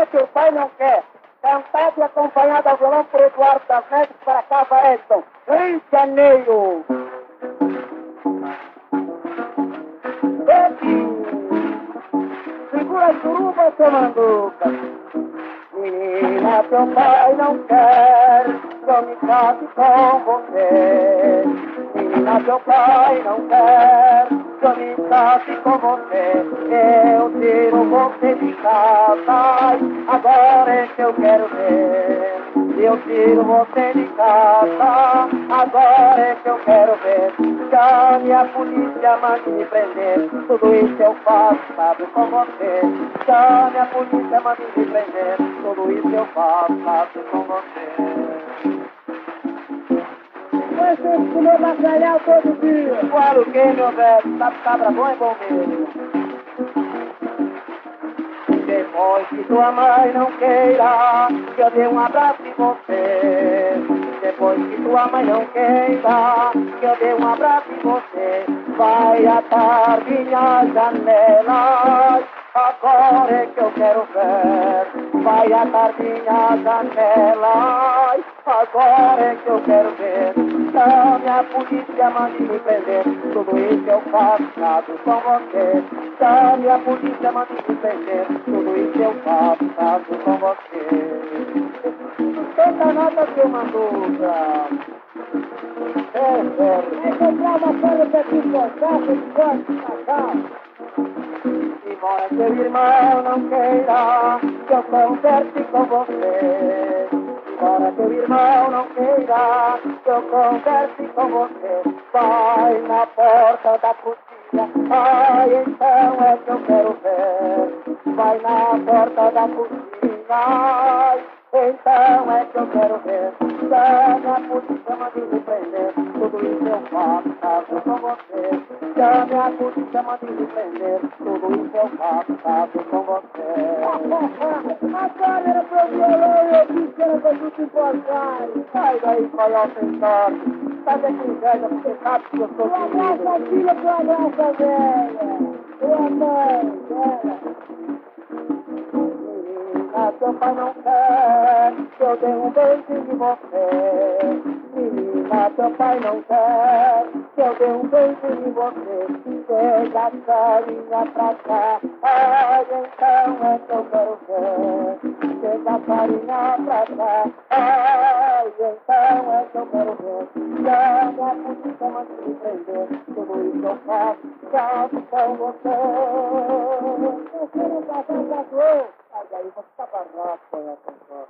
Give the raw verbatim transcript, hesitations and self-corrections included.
Menina Teu Pai Não Quer, cantado e acompanhado ao violão por Eduardo das Neves, para Cava Edson, Rio de Janeiro. Segura a churuba, seu manduca. Menina, teu pai não quer que eu me case com você. Menina, teu pai não quer que eu me case com você. Eu tiro você de casa, agora é que eu quero ver. Eu tiro você de casa, agora é que eu quero ver. Chame a polícia, mande me prender, tudo isso eu faço, sabe, com você. Chame a polícia, mande me prender, tudo isso eu faço, sabe, com você. Mas eu comer bacalhau todo dia. Claro que, meu velho, sabe, cabra bom é bom mesmo. Depois que tua mãe não queira que eu dê um abraço em você. Depois que tua mãe não queira que eu dê um abraço em você. Vai atar minhas janelas, agora é que eu quero ver. Vai atar minhas janelas, agora é que eu quero ver. Chame a polícia, mande me prender, tudo isso eu faço, caso com você. Chame a polícia, mande me prender, tudo isso eu faço, caso com você. Não toca nada, seu manduca. É, velho. É que eu trago a sério pra te encontrar, pra te cortar. Embora seu irmão não queira que eu converse com você. Embora seu irmão não queira que eu converse com você. Vai na porta da cozinha, ai então é que eu quero ver. Vai na porta da cozinha, ai então é que eu quero ver. Chame a polícia, mande me prender, tudo isso eu faço, caso com você. Chame a polícia, mande me prender, tudo isso eu faço, caso com você. Agora era pra eu violão e eu disse que era pra tu te importar. Sai daí, coió sentado, sai daqui inveja, porque sabe que eu sou filho. Tua graça, filha, tua graça velha, tua mãe, velha. Menina, teu pai não quer que eu dê um beijo de você. Menina, teu pai não quer que eu dê um beijo de você. Chega a carinha pra cá, ai então é que eu quero ver. Chega a carinha pra cá, ai então é que eu quero ver. Chame a polícia, mande me prender, tudo isso eu faço, caso com você. Eu quero casar com a dor. Aí você tá barrado, né?